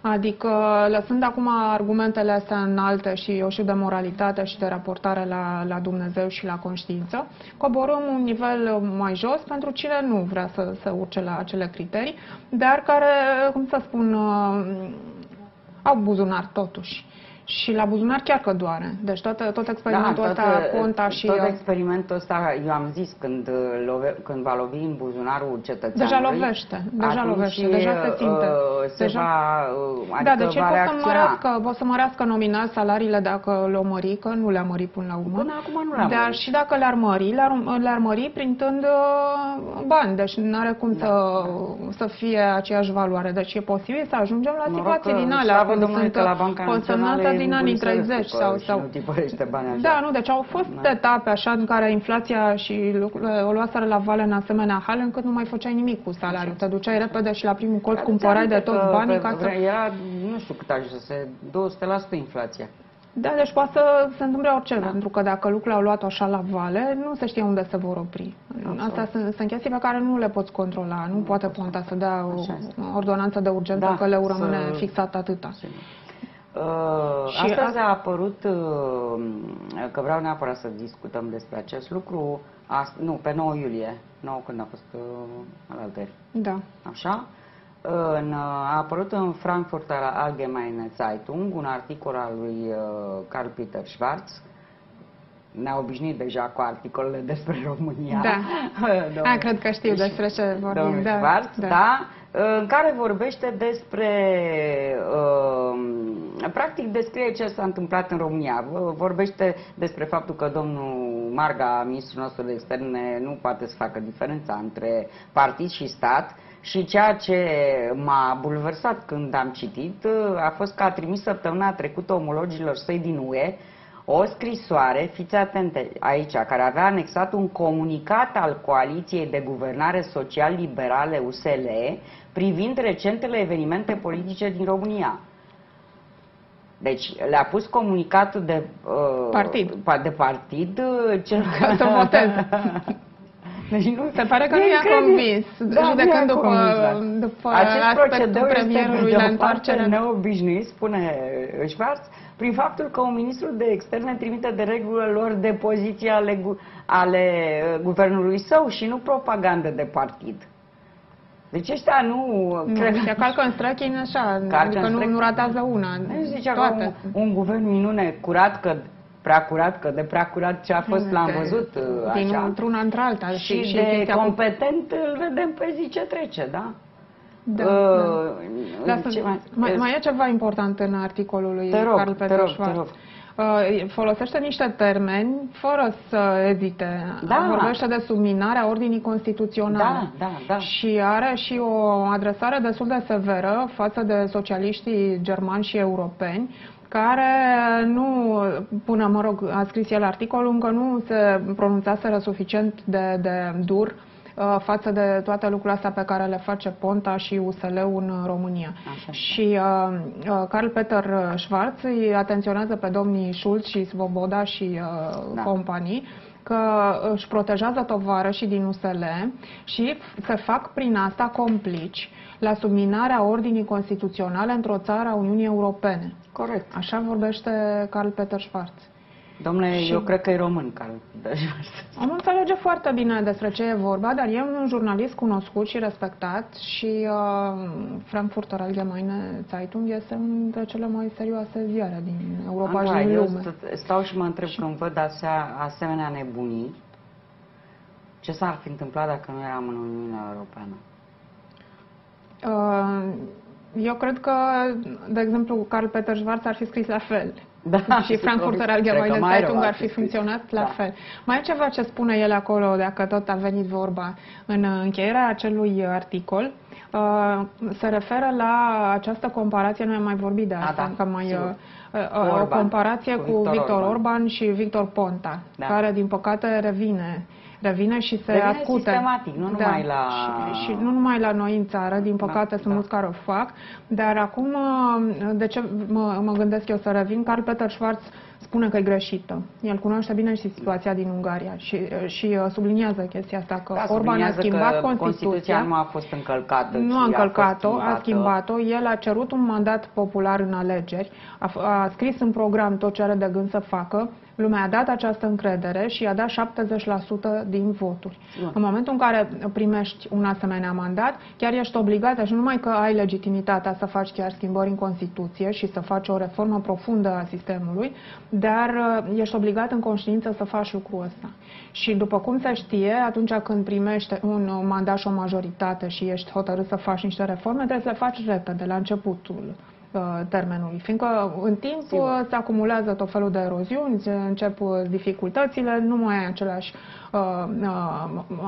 Adică, lăsând acum argumentele astea înalte și, eu știu, de moralitate și de raportare la Dumnezeu și la conștiință, coborâm un nivel mai jos pentru cine nu vrea să urce la acele criterii, dar care, cum să spun, au buzunar totuși. Și la buzunar chiar că doare. Deci tot experimentul ăsta, Ponta și... Tot experimentul ăsta, eu am zis, când va lovi în buzunarul cetățeanului... Deja lovește, deja se simte. Adică o să mărească nominal salariile dacă le-o mări, că nu le-a mărit până la urmă. Până acum nu le-a mărit. Dar și dacă le-ar mări, le-ar mări printând bani. Deci nu are cum să fie aceeași valoare. Deci e posibil să ajungem la situații din alea, cum sunt consemnate din anii 30 sau... Da, nu, deci au fost etape așa în care inflația și o luaseră la vale în asemenea hal, încât nu mai făceai nimic cu salariul. Te duceai repede și la primul colț cumpărai de tot banii ca să... Era, nu știu cât ajunse, 200% inflația. Da, deci poate să se întâmple orice, pentru că dacă lucrurile au luat așa la vale, nu se știe unde se vor opri. Astea sunt chestii pe care nu le poți controla. Nu poate Ponta să dea o ordonanță de urgență că leu rămâne fixat atâta. Astăzi a apărut, că vreau neapărat să discutăm despre acest lucru, pe 9 iulie, 9 când a fost alaltări. Da. Așa? A apărut în Frankfurter Allgemeine Zeitung un articol al lui Carl Peter Schwarz. Ne-a obișnuit deja cu articolele despre România. Da, cred că știu despre ce vorbim. Domnul Schwarz, da. În care vorbește despre, practic descrie ce s-a întâmplat în România. Vorbește despre faptul că domnul Marga, ministrul nostru de externe, nu poate să facă diferența între partid și stat. Și ceea ce m-a bulversat când am citit a fost că a trimis săptămâna trecută omologilor săi din UE o scrisoare, fiți atente aici, care avea anexat un comunicat al Coaliției de Guvernare Social-Liberale USL privind recentele evenimente politice din România. Deci le-a pus comunicatul de partid cel care să voteze. Deci se pare că nu i-a convins, judecând după aspectul premierului la întoarcere. Neobișnuit, spune Schwarz, prin faptul că un ministru de externe trimite de regulă lor de poziții ale guvernului său și nu propagandă de partid. Deci ăștia nu cred. Se calcă în străchin așa, adică nu ratează una. Zicea că un guvern minune, curat că... Prea curat, că de prea curat ce a fost l-am văzut așa. Într-una într-alta. Și de competent îl vedem pe zi ce trece, da? Da. Mai e ceva important în articolul lui Carl Peter Schwarz. Folosește niște termeni fără să ezite. Vorbește de subminarea ordinii constituționale. Și are și o adresare destul de severă față de socialiștii germani și europeni, care nu, până, mă rog, a scris el articolul, încă nu se pronunțaseră suficient de dur față de toate lucrurile astea pe care le face Ponta și USL-ul în România. Așa. Și Carl Peter Schwarz îi atenționează pe domnii Schulz și Svoboda și companii că își protejează tovarășii din USL și se fac prin asta complici la subminarea ordinii constituționale într-o țară a Uniunii Europene. Corect. Așa vorbește Carl Peter Schwarz. Domnule, eu cred că e român, Carl Peter Schwarz. Am înțelege foarte bine despre ce e vorba, dar e un jurnalist cunoscut și respectat și Frankfurter Allgemeine Zeitung este unul dintre cele mai serioase ziare din Europa și din lume. Stau și mă întreb când văd asemenea nebunii, ce s-ar fi întâmplat dacă nu eram în Uniunea Europeană? Eu cred că, de exemplu, Carl Peter Schwarz ar fi scris la fel. Și Frankfurter Allgemeine Zeitung ar fi funcționat la fel. Mai e ceva ce spune el acolo, dacă tot a venit vorba în încheierea acelui articol. Se referă la această comparație, noi am mai vorbit de asta, că mai o comparație cu Victor Orban și Victor Ponta, care din păcate revine și se acute. Sistematic, nu numai la... Și nu numai la noi în țară, din păcate sunt mulți care o fac, dar acum, de ce mă gândesc eu să revin, Carl Peter Schwarz spune că e greșită. El cunoaște bine și situația din Ungaria și subliniază chestia asta, că da, Orban a schimbat Constituția. Nu a fost încălcată. Nu a încălcat-o, a schimbat-o. El a cerut un mandat popular în alegeri, a scris în program tot ce are de gând să facă. Lumea a dat această încredere și a dat 70% din voturi. Da. În momentul în care primești un asemenea mandat, chiar ești obligată și numai că ai legitimitatea să faci chiar schimbări în Constituție și să faci o reformă profundă a sistemului, dar ești obligat în conștiință să faci lucrul ăsta. Și după cum se știe, atunci când primești un mandat și o majoritate și ești hotărât să faci niște reforme, trebuie să le faci repede, la începutul termenului, fiindcă în timp se acumulează tot felul de eroziuni, încep dificultățile, nu mai ai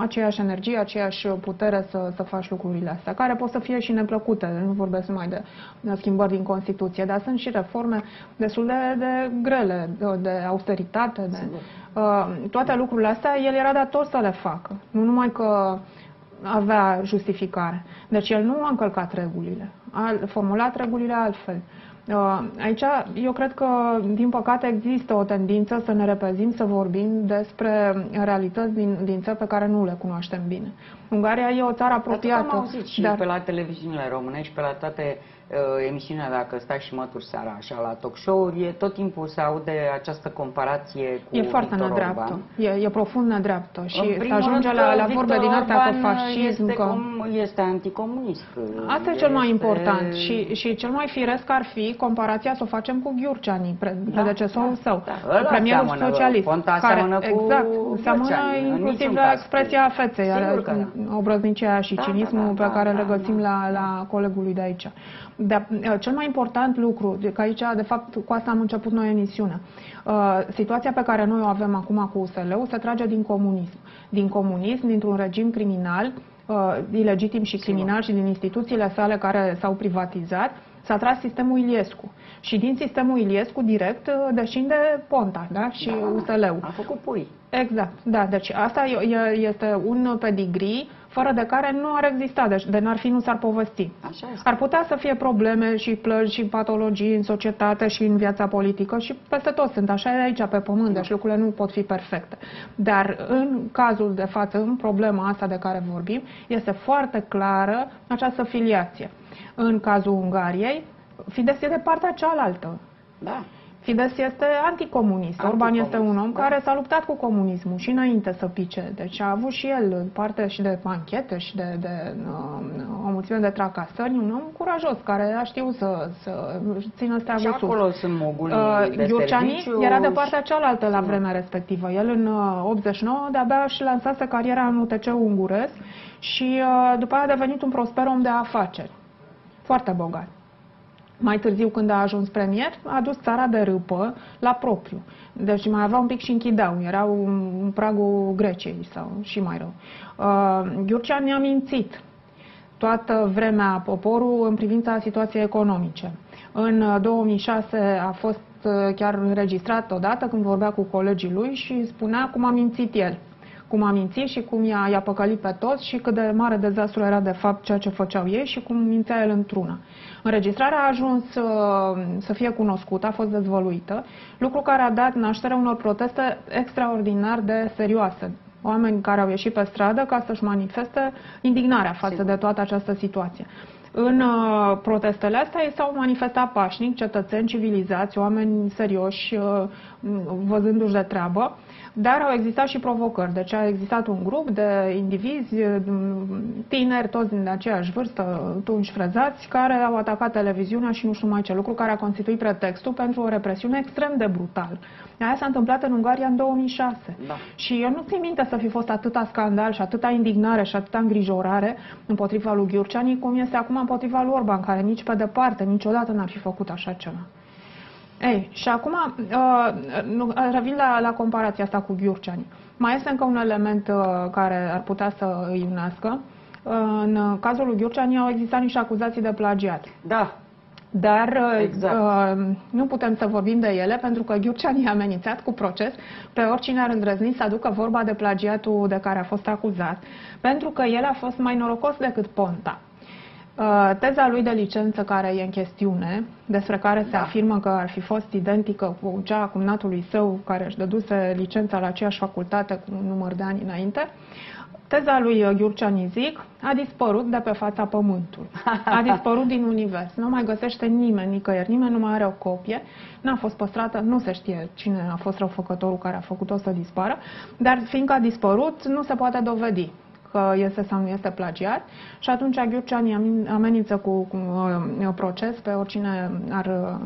aceeași energie, aceeași putere să faci lucrurile astea, care pot să fie și neplăcute, nu vorbesc numai de schimbări din Constituție, dar sunt și reforme destul de grele, de austeritate, toate lucrurile astea, el era dator să le facă, nu numai că avea justificare. Deci el nu a încălcat regulile, a formulat regulile altfel. Aici eu cred că, din păcate, există o tendință să ne repezim, să vorbim despre realități din țări pe care nu le cunoaștem bine. Ungaria e o țară apropiată. Am auzit și pe la televiziunile românești, pe la toate emisiunile, dacă stai și mături seara așa la talk show-uri, tot timpul se aude această comparație cu Victor Orban. E foarte nedreaptă, e profund nedreaptă și se ajunge la vorbe din astea cu fascism. Este anticomunist. Asta e cel mai important și cel mai firesc ar fi comparația să o facem cu Gyurcsány, predecesorul său, premierul socialist. Ponta seamănă cu Gyurcsány. Seamănă inclusiv la expresia feței, obrăznicia și cinismul pe care le găsim la colegului de aici. Dar cel mai important lucru, că aici, de fapt, cu asta am început noi emisiunea, situația pe care noi o avem acum cu USL-ul se trage din comunism. Din comunism, dintr-un regim criminal, ilegitim și criminal și din instituțiile sale care s-au privatizat, s-a tras sistemul Iliescu. Și din sistemul Iliescu direct descinde Ponta, da? Și USL-ul. A făcut pui. Exact, da. Deci asta este un pedigrii fără de care nu ar exista, deci de n-ar fi, nu s-ar povesti. Așa este. Ar putea să fie probleme și plăci și patologii în societate și în viața politică și peste tot sunt, așa e aici pe pământ, deci lucrurile nu pot fi perfecte. Dar în cazul de față, în problema asta de care vorbim, este foarte clară această filiație. În cazul Ungariei, Fidesz e de partea cealaltă. Da. Fidesz este anticomunist. Orban este un om care s-a luptat cu comunismul și înainte să pice. Deci a avut și el parte și de panchete și de o mulțime de tracasări. Un om curajos care a știut să țină steagul sus. Și acolo sunt mogulii de serviciu. Era de partea cealaltă la vremea respectivă. El în 89 de-abia își lansase cariera în UTC unguresc și după aia a devenit un prosper om de afaceri. Foarte bogat. Mai târziu, când a ajuns premier, a dus țara de râpă la propriu. Deci mai avea un pic și închideau. Era un pragul Greciei sau și mai rău. Gyurcsány a mințit toată vremea poporul în privința situației economice. În 2006 a fost chiar înregistrat odată când vorbea cu colegii lui și spunea cum a mințit el. Cum a mințit și cum i-a păcălit pe toți și cât de mare dezastru era de fapt ceea ce făceau ei și cum mințea el într-una. Înregistrarea a ajuns să fie cunoscută, a fost dezvăluită, lucru care a dat naștere unor proteste extraordinar de serioase. Oameni care au ieșit pe stradă ca să-și manifeste indignarea față de toată această situație. În protestele astea s-au manifestat pașnic, cetățeni civilizați, oameni serioși, văzându-și de treabă, dar au existat și provocări. Deci a existat un grup de indivizi, tineri, toți din aceeași vârstă, tunși frezați, care au atacat televiziunea și nu știu mai ce lucru, care a constituit pretextul pentru o represiune extrem de brutală. Aia s-a întâmplat în Ungaria în 2006. Da. Și eu nu țin minte să fi fost atâta scandal și atâta indignare și atâta îngrijorare împotriva lui Gyurcsány, cum este acum împotriva lui Orban, care nici pe departe, niciodată n-ar fi făcut așa ceva. Ei, și acum revin la comparația asta cu Gyurcsány. Mai este încă un element care ar putea să îi unească. În cazul lui Gyurcsány au existat niște acuzații de plagiat. Da. Dar nu putem să vorbim de ele pentru că Gyurcsány a amenințat cu proces pe oricine ar îndrăzni să aducă vorba de plagiatul de care a fost acuzat, pentru că el a fost mai norocos decât Ponta. Teza lui de licență care e în chestiune, despre care se afirmă că ar fi fost identică cu cea a cumnatului său care își dăduse licența la aceeași facultate cu un număr de ani înainte, teza lui Gyurcsány, zic, a dispărut de pe fața pământului. A dispărut din univers. Nu mai găsește nimeni nicăieri, nimeni nu mai are o copie. N-a fost păstrată, nu se știe cine a fost răufăcătorul care a făcut-o să dispară, dar fiindcă a dispărut, nu se poate dovedi că este sau nu este plagiat. Și atunci Gyurcsány amenință cu proces pe oricine ar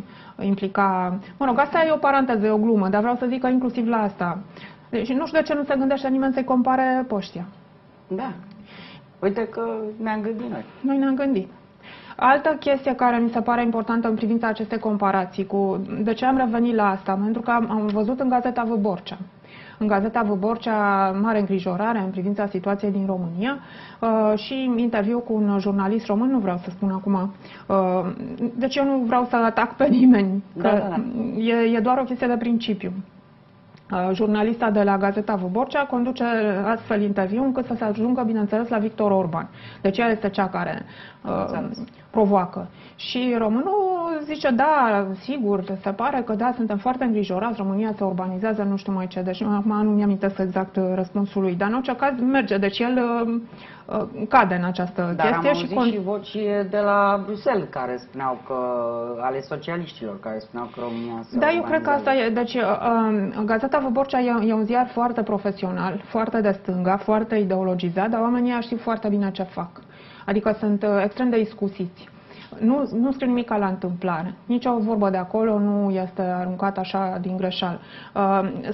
implica... Mă rog, asta e o paranteză, e o glumă, dar vreau să zic că inclusiv la asta. Deci nu știu de ce nu se gândește nimeni să-i compare poștia. Da. Uite că ne-am gândit noi. Noi ne-am gândit. Altă chestie care mi se pare importantă în privința acestei comparații cu... De ce am revenit la asta? Pentru că am văzut în Gazeta Wyborcza. În Gazeta Wyborcza, mare îngrijorare în privința situației din România și interviu cu un jurnalist român, nu vreau să spun acum. Deci eu nu vreau să atac pe nimeni, că e doar o chestie de principiu. Jurnalista de la Gazeta Wyborcza conduce astfel interviu încât să se ajungă, bineînțeles, la Victor Orban. Deci ea este cea care provoacă. Și românul zice, da, sigur, se pare că da, suntem foarte îngrijorați, România se urbanizează, nu știu mai ce. Deci acum nu mi-amintesc exact răspunsul lui, dar în orice caz merge. Deci el cade în această chestie. Am auzit și voci de la Bruxelles care spuneau că, ale socialiștilor, care spuneau că România se urbanizează. Da, eu cred că asta e. Deci Gazeta Wyborcza e un ziar foarte profesional, foarte de stânga, foarte ideologizat, dar oamenii ăia știu foarte bine ce fac. Adică sunt extrem de iscusiți. Nu scriu nimic la întâmplare. Nici o vorbă de acolo nu este aruncată așa din greșeală.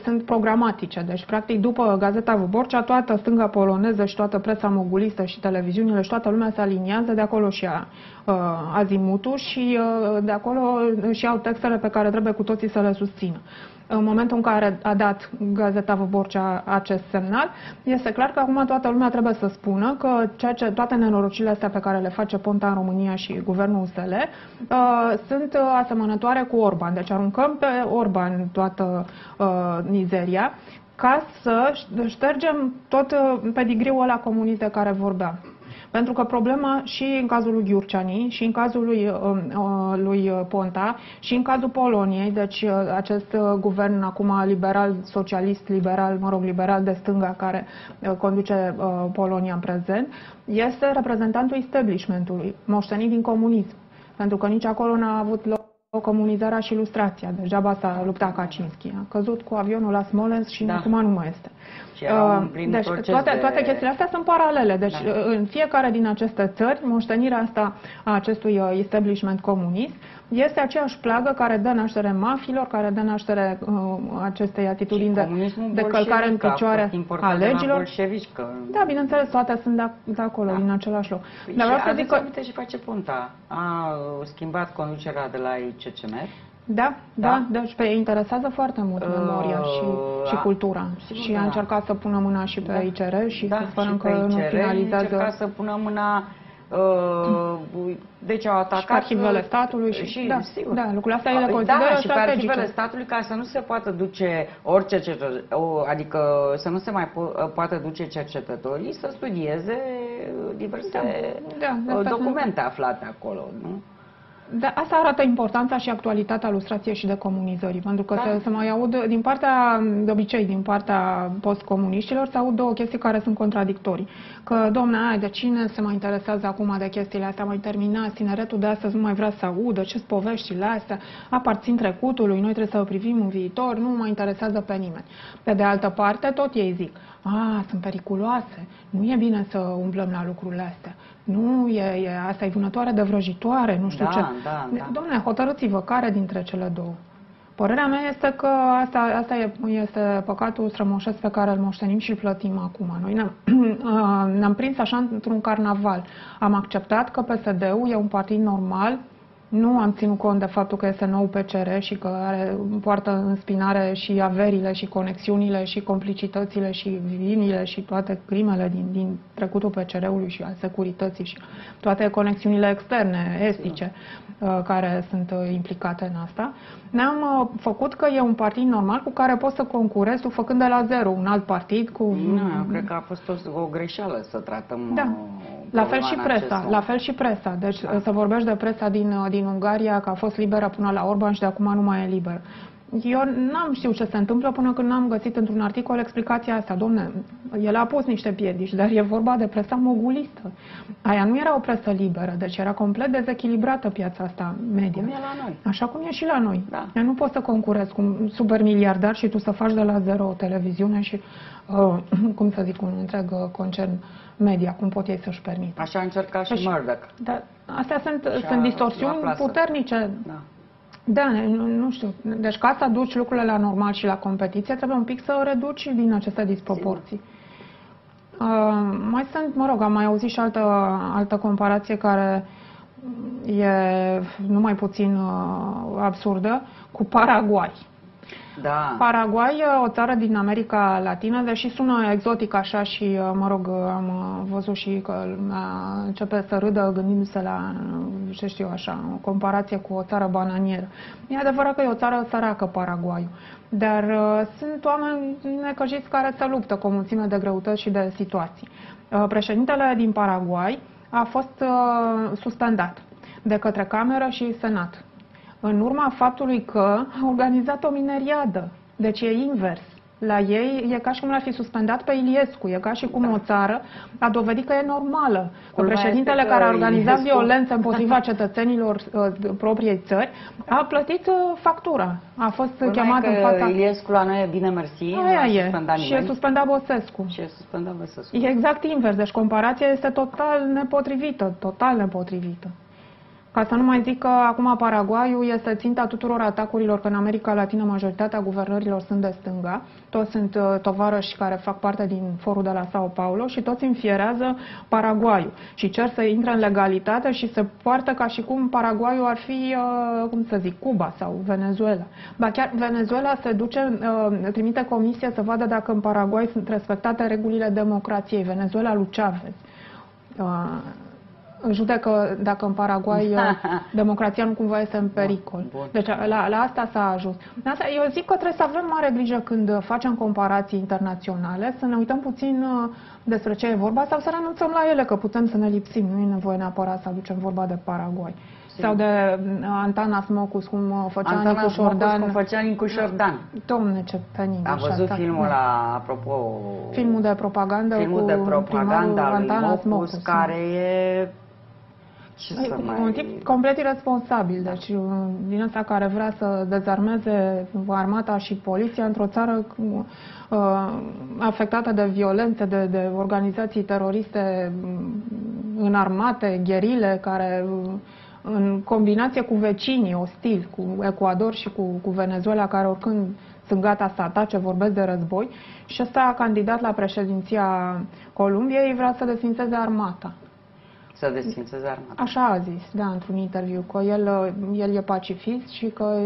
Sunt programatice. Deci, practic, după Gazeta Wyborcza, toată stânga poloneză și toată presa mogulistă și televiziunile și toată lumea se aliniază, de acolo și azimutul și de acolo și au textele pe care trebuie cu toții să le susțină. În momentul în care a dat Gazeta Wyborcza acest semnal, este clar că acum toată lumea trebuie să spună că toate nenorociile astea pe care le face Ponta în România și guvernul USL sunt asemănătoare cu Orban. Deci aruncăm pe Orban toată mizeria ca să ștergem tot pedigriul ăla comunist de care vorbeam. Pentru că problema și în cazul lui Gyurcsány, și în cazul lui Ponta, și în cazul Poloniei, deci acest guvern acum liberal, socialist, liberal, mă rog, liberal de stânga care conduce Polonia în prezent, este reprezentantul establishmentului, moștenit din comunism. Pentru că nici acolo n-a avut loc comunizarea și ilustrația. Degeaba s-a luptat Kaczynski. A căzut cu avionul la Smolensk și acum nu mai este. Deci toate chestiile astea sunt paralele. Deci în fiecare din aceste țări, moștenirea asta a acestui establishment comunist este aceeași plagă care dă naștere mafilor, care dă naștere acestei atitudini de călcare în picioare a legilor. Da, bineînțeles, toate sunt de acolo, din același loc. Dar vreau să zic că... Uite ce face Ponta. A schimbat conducerea de la ICR. Da, deci pe interesează foarte mult memoria și cultura. Și a încercat să pună mâna și pe ICR și sperăm că nu finalizează... Da, încercat să pună mâna... Deci au atacat și arhivele statului și lucrurile astea ele consideră și pe arhivele statului, ca să nu se poată duce orice cercetător, adică să nu se mai poată duce cercetătorii să studieze diverse documente aflate acolo, nu? Da, asta arată importanța și actualitatea ilustrației și decomunizării, pentru că se mai aud din partea, de obicei, din partea postcomuniștilor, se aud două chestii care sunt contradictorii. Că, dom'le, de cine se mai interesează acum de chestiile astea, mai terminați, tineretul de astăzi nu mai vrea să audă, ce-s poveștile astea, aparțin trecutului, noi trebuie să o privim în viitor, nu mai interesează pe nimeni. Pe de altă parte, tot ei zic, sunt periculoase, nu e bine să umblăm la lucrurile astea. Nu, asta e vânătoare de vrăjitoare, nu știu ce. Doamne, hotărâți-vă care dintre cele două. Părerea mea este că asta este păcatul strămoșesc pe care îl moștenim și îl plătim acum. Noi ne-am prins așa într-un carnaval. Am acceptat că PSD-ul e un partid normal. Nu am ținut cont de faptul că este nou PCR și că poartă în spinare și averile și conexiunile și complicitățile și vinile și toate crimele din trecutul PCR-ului și al securității și toate conexiunile externe, estice, care sunt implicate în asta. Ne-am făcut că e un partid normal cu care poți să concurezi tu făcând de la zero un alt partid. Nu, eu cred că a fost o greșeală să tratăm La fel și presa, la fel și presa. Deci să vorbești de presa din Ungaria, că a fost liberă până la Orban și de acum nu mai e liberă. Eu n-am știut ce se întâmplă până când n-am găsit într-un articol explicația asta. Dom'le, el a pus niște piedici, dar e vorba de presa mogulistă. Aia nu era o presă liberă, deci era complet dezechilibrată piața asta media. Cum e la noi. Așa cum e și la noi. Da. Eu nu poți să concurezi cu un supermiliardar și tu să faci de la zero o televiziune și, cum să zic, un întreg concern media, cum pot ei să-și permită. Așa a încercat și Murdoch. Da, astea sunt distorsiuni puternice. Da. Da, nu știu. Deci ca să aduci lucrurile la normal și la competiție, trebuie un pic să reduci din aceste disproporții. Mai sunt, mă rog, am mai auzit și altă comparație care e numai puțin absurdă, cu Paraguay. Da. Paraguay e o țară din America Latină, deși sună exotic așa și, mă rog, am văzut și că începe să râdă gândindu-se la, ce știu așa, o comparație cu o țară bananieră. E adevărat că e o țară săracă, Paraguayul, dar sunt oameni necăjiți care se luptă cu o mulțime de greutăți și de situații. Președintele din Paraguay a fost suspendat de către Cameră și Senat, în urma faptului că a organizat o mineriadă. Deci e invers. La ei e ca și cum l-ar fi suspendat pe Iliescu. E ca și cum o țară a dovedit că e normală. Că președintele care a organizat violență împotriva cetățenilor propriei țări a plătit factura. A fost chemat în fața... Iliescu la noi e bine mersi, și e suspendat Băsescu. E exact invers. Deci comparația este total nepotrivită. Total nepotrivită. Ca să nu mai zic că acum Paraguayul este ținta tuturor atacurilor, că în America Latină majoritatea guvernărilor sunt de stânga, toți sunt tovarăși care fac parte din forul de la Sao Paulo și toți înfierează Paraguayul și cer să intre în legalitate și se poartă ca și cum Paraguayul ar fi, cum să zic, Cuba sau Venezuela. Ba chiar Venezuela se duce, trimite comisie să vadă dacă în Paraguay sunt respectate regulile democrației. Venezuela lui Chavez. Judecă dacă în Paraguay democrația nu cumva este în pericol. Bun. Deci la asta s-a ajuns. Asta, eu zic că trebuie să avem mare grijă când facem comparații internaționale, să ne uităm puțin despre ce e vorba sau să renunțăm la ele, că putem să ne lipsim. Nu e nevoie neapărat să aducem vorba de Paraguay. Sim. Sau de Antanas Mocus, cum făcea Nicu Șordan. Dom'le, ce penin. Am văzut filmul ăla, apropo... Filmul de propagandă al lui Mocus, care e... un tip complet irresponsabil, da. Deci din asta care vrea să dezarmeze armata și poliția într-o țară afectată de violențe, de organizații teroriste înarmate, gherile, care în combinație cu vecinii ostili, cu Ecuador și cu Venezuela, care oricând sunt gata să atace, vorbesc de război, și ăsta a candidat la președinția Columbiei, vrea să desfințeze armata. Să desfințeze armata. Așa a zis, da, într-un interviu, că el e pacifist și că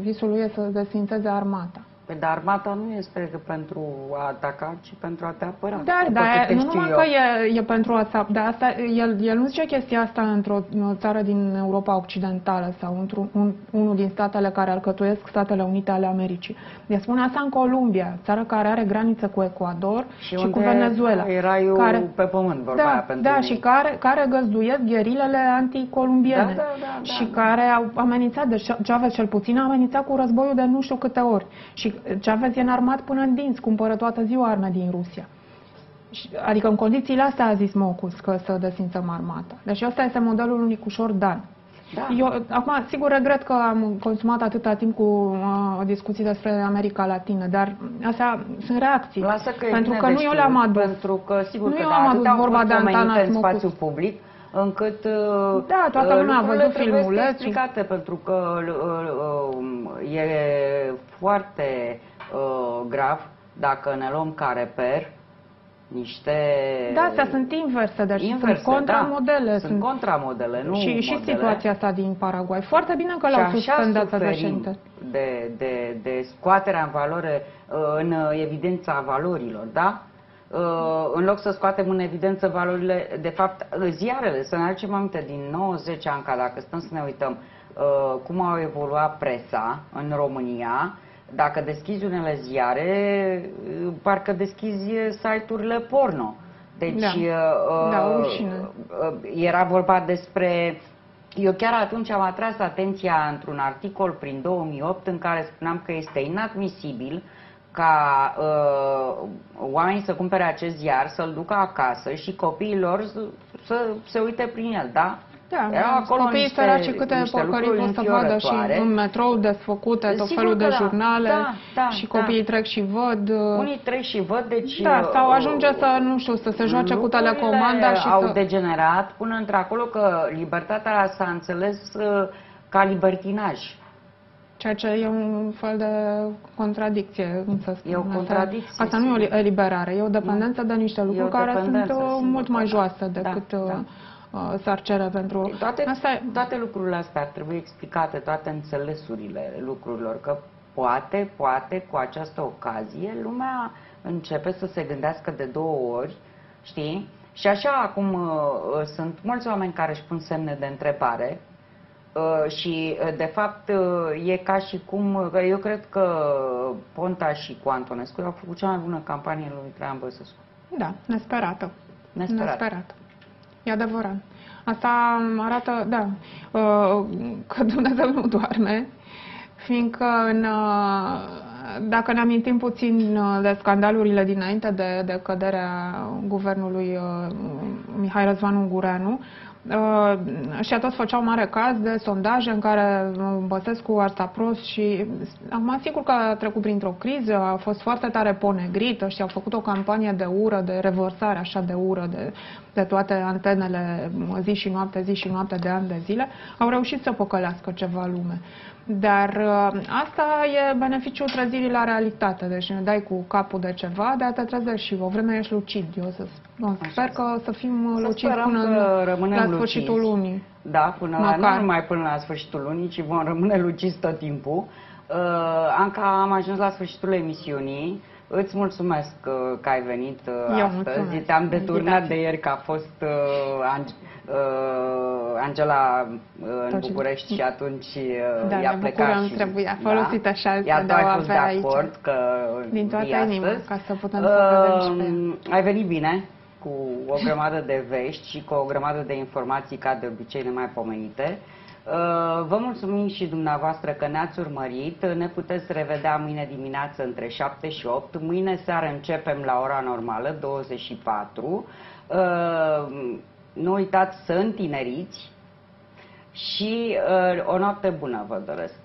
visul lui e să desfințeze armata. Păi, dar armata nu este pentru a ataca, ci pentru a te apăra. Dar nu numai că e pentru a... Dar asta, el nu zice chestia asta într-o țară din Europa Occidentală sau unul din statele care alcătuiesc Statele Unite ale Americii. El spune asta în Columbia, țară care are graniță cu Ecuador și cu Venezuela. Raiul care, pe pământ, vorba aia, pentru da, unii. Și care găzduiesc gherilele anticolumbiene. Da, și care au amenințat, deci Chavez cel puțin a amenințat cu războiul de nu știu câte ori. Și Chavez e înarmat până în dinți, cumpără toată ziua arme din Rusia. Adică în condițiile astea a zis Mocus că să desfințăm armata. Deci ăsta este modelul Nicușor Dan. Da. Eu, acum, sigur, regret că am consumat atâta timp cu discuții despre America Latină, dar astea sunt reacții. Pentru că nu eu le-am adus. Pentru că, sigur, nu că eu am adus vorba de Antanas în spațiu public, încât da, toată lumea a văzut filmulețul. Explicate, pentru că e foarte grav dacă ne luăm ca reper niște... Da, astea sunt inverse, deci inverse, sunt contramodele. Da, sunt contramodele, nu și modele. Situația asta din Paraguay. Foarte bine că l-au suspendat de scoaterea în valoare, în evidența valorilor, da? În loc să scoatem în evidență valorile, de fapt, ziarele, să ne aducem aminte din 90 ani, ca dacă stăm să ne uităm cum au evoluat presa în România, dacă deschizi unele ziare, parcă deschizi site-urile porno. Deci era vorba despre... Eu chiar atunci am atras atenția într-un articol prin 2008 în care spuneam că este inadmisibil ca oamenii să cumpere acest ziar, să-l ducă acasă și copiilor să se uite prin el, da? Da, acolo copiii săraci câte porcării pot să vadă și în metrou desfăcute, tot felul de jurnale și copiii trec și văd. Unii trec și văd, deci... Da, sau ajunge să, nu știu, să se joace cu telecomanda și au degenerat până într-acolo că libertatea s-a înțeles ca libertinaj. Ceea ce e un fel de contradicție, cum să spun. E o contradicție. Asta nu e o eliberare, e o dependență de niște lucruri care sunt mult mai joase decât... sarcere pentru... Toate lucrurile astea trebuie explicate, toate înțelesurile lucrurilor, că poate cu această ocazie lumea începe să se gândească de două ori, știi? Și așa acum sunt mulți oameni care își pun semne de întrebare și de fapt e ca și cum... Eu cred că Ponta și cu Antonescu au făcut cea mai bună campanie lui Traian Băsescu. Da, nesperată. Nesperată. E adevărat. Asta arată, da, că Dumnezeu nu doarme, fiindcă dacă ne amintim puțin de scandalurile dinainte de căderea guvernului Mihai Răzvan Ungureanu, și tot făceau mare caz de sondaje în care Băsescu ar sta prost și acum sigur că a trecut printr-o criză, a fost foarte tare ponegrită și a făcut o campanie de ură, de revărsare așa de ură de toate antenele zi și noapte, zi și noapte, de ani de zile, au reușit să păcălească ceva lume. Dar asta e beneficiul trezirii la realitate, deci ne dai cu capul de ceva, dar te trezești și o vreme ești lucid. Eu sper că să fim lucizi până la sfârșitul lunii. Da, nu numai până la sfârșitul lunii, ci vom rămâne lucizi tot timpul. Anca, am ajuns la sfârșitul emisiunii. Îți mulțumesc că ai venit astăzi. Te-am deturnat de ieri că a fost Angela în București și atunci i-a plecat și... trebuia folosită așa. Iar tu ai fost de acord că din toată inima, ca să putem să vedem. Ai venit bine, cu o grămadă de vești și cu o grămadă de informații ca de obicei nemaipomenite. Vă mulțumim și dumneavoastră că ne-ați urmărit. Ne puteți revedea mâine dimineață între 7 și 8. Mâine seară începem la ora normală, 24. Nu uitați să întineriți și o noapte bună vă doresc.